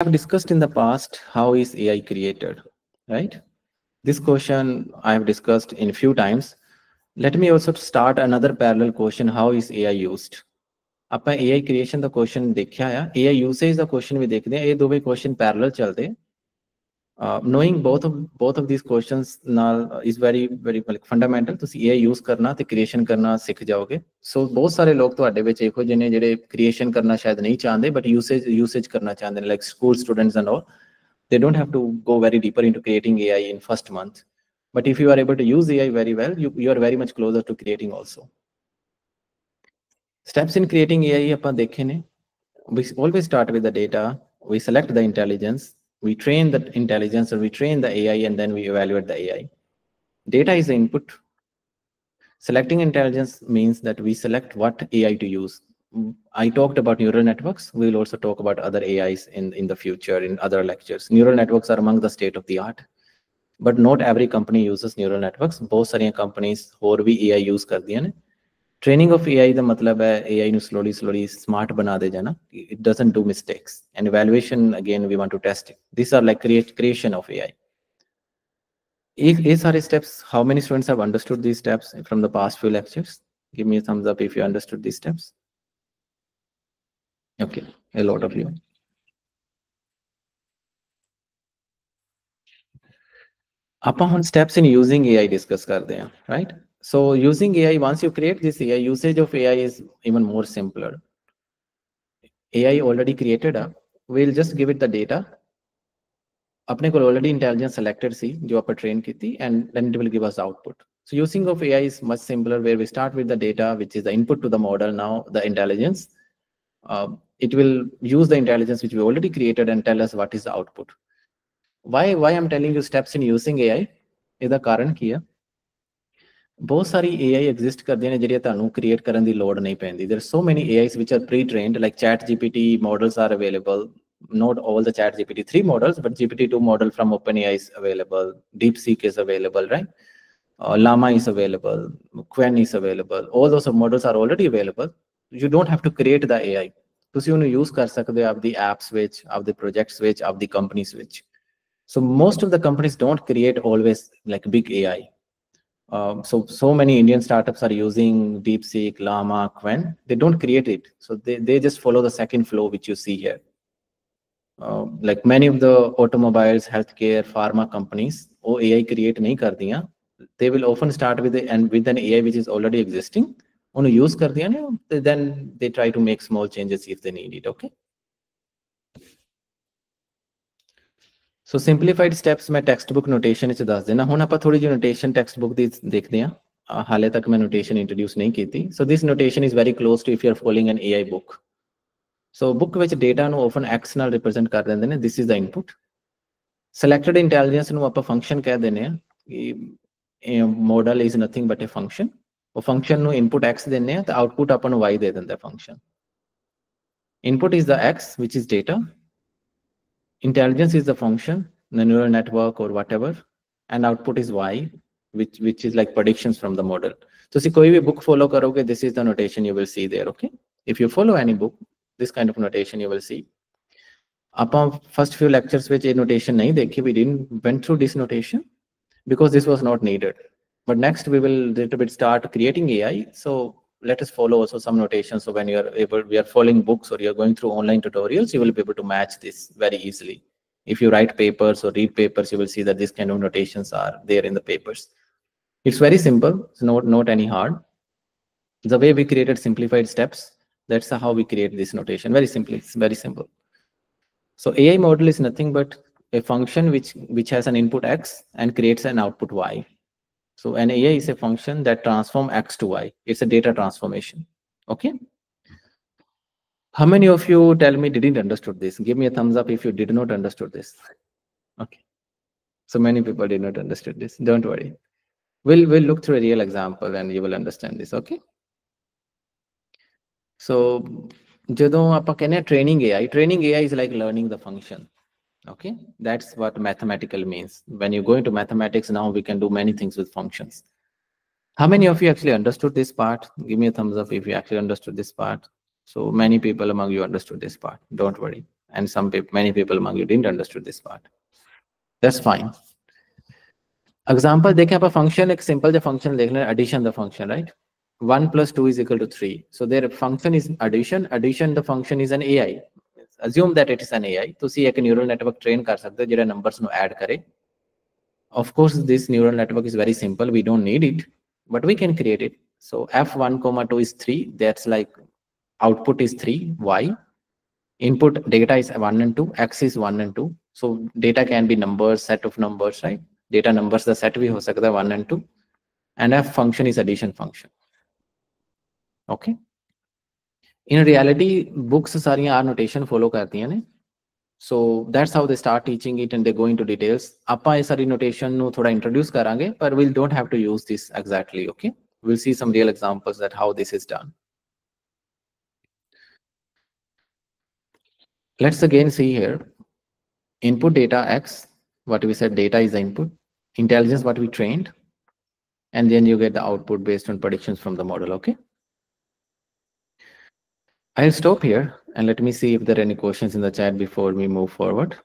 I have discussed in the past, how is AI created, right? This question I have discussed in a few times. Let me also start another parallel question, how is AI used? Apna AI creation the question dekha ya, AI usage the question we dekhte hain, ye do bhi question parallel chalte hain. Knowing both of these questions now is very like fundamental. तुसी AI use करना ते creation करना सीख जाओगे. So बहुत सारे लोग तो आधे बच्चे को जिन्हें जेरे creation करना शायद नहीं चाहते, but usage करना चाहते हैं, like school students and all. They don't have to go very deeper into creating AI in first month. But if you are able to use AI very well, you are very much closer to creating also. Steps in creating AI अपन देखे ने. We always start with the data. We select the intelligence. We train the intelligence or we train the AI and then we evaluate the AI. Data is the input. Selecting intelligence means that we select what AI to use. I talked about neural networks. We will also talk about other AIs in the future in other lectures. Neural networks are among the state of the art. But not every company uses neural networks. Both sariyan companies or we AI use kar diya ne. Training of AI the matlab hai AI nu slowly smart bana de jana. It doesn't do mistakes. And evaluation again we want to test it. These are like creation of AI. These are steps. How many students have understood these steps from the past few lectures? Give me a thumbs up if you understood these steps. Okay, a lot of you. Upon steps in using AI discuss kar de hain, right? So using AI, once you create this AI, usage of AI is even more simpler. AI already created up. We'll just give it the data. Apne ko already intelligence selected si, jo apne train ki thi, and then it will give us output. So using of AI is much simpler where we start with the data, which is the input to the model. Now the intelligence, it will use the intelligence which we already created and tell us what is the output. Why I'm telling you steps in using AI? Ida karan ki hai. Both sari AI exist kar diye ne jehdiyan tanu create karan di load nahi pendi. There are so many AIs which are pre-trained, like ChatGPT models are available. Not all the ChatGPT3 models, but GPT2 model from OpenAI is available. DeepSeek is available, right? Llama is available. Qwen is available. All those models are already available. You don't have to create the AI. Tusi ohnu use kar sakde ho apdi apps which, apdi projects which, apdi companies which. So most of the companies don't create always like big AI. So many Indian startups are using DeepSeek, Llama, Qwen. They don't create it. So they just follow the second flow, which you see here. Like many of the automobiles, healthcare, pharma companies, oh, AI create nahi kar diya. They will often start with an AI which is already existing. Ohnu use kar diya ne, then they try to make small changes if they need it, okay? So simplified steps में textbook notation इसे दास देना होना पर थोड़ी जो notation textbook दी देख दिया हाले तक मैं notation introduce नहीं की थी. So this notation is very close to if you are following an AI book. So book which data नो often X नाल represent कर देने this is the input. Selected intelligence नो आपा function कह देने कि model is nothing but a function. वो function नो input X देने तो output आपन Y दे देने function. Input is the X which is data. Intelligence is the function, the neural network or whatever, and output is Y, which is like predictions from the model. So if you follow any book, this is the notation you will see there, okay? If you follow any book, this kind of notation you will see. Upon first few lectures which a notation nahi dekhi, we didn't went through this notation because this was not needed. But next we will little bit start creating AI. So let us follow also some notations. So when you are able, we are following books or you are going through online tutorials, you will be able to match this very easily. If you write papers or read papers, you will see that this kind of notations are there in the papers. It's very simple. It's not any hard. The way we created simplified steps, that's how we create this notation. Very simple. It's very simple. So AI model is nothing but a function which has an input X and creates an output Y. So an AI is a function that transforms X to Y. It's a data transformation. Okay. How many of you tell me didn't understood this? Give me a thumbs up if you did not understood this. Okay. So many people did not understood this. Don't worry. We'll look through a real example and you will understand this. Okay. So training AI is like learning the function. Okay, that's what mathematical means. When you go into mathematics, now we can do many things with functions. How many of you actually understood this part? Give me a thumbs up if you actually understood this part. So many people among you understood this part. Don't worry. And many people among you didn't understood this part. That's fine. Example, they can have a function, like simple the function, like addition the function, right? 1 plus 2 is equal to 3. So their function is addition. Addition the function is an AI. Assume that it is an AI. To see, a neural network train kar sakte jira numbers no add kare. Of course, this neural network is very simple. We don't need it, but we can create it. So F1, 2 is 3. That's like output is 3. Why? Input data is 1 and 2. X is 1 and 2. So data can be numbers, set of numbers, right? Data numbers the set bhi ho sakta 1 and 2. And F function is addition function. Okay. In reality, books sariyan R notation follow karti hai ne. So that's how they start teaching it, and they go into details. Appa is a notation no thoda introduce karange, but we don't have to use this exactly. Okay. We'll see some real examples that how this is done. Let's again see here. Input data X, what we said data is the input, intelligence what we trained, and then you get the output based on predictions from the model. Okay. I'll stop here and let me see if there are any questions in the chat before we move forward.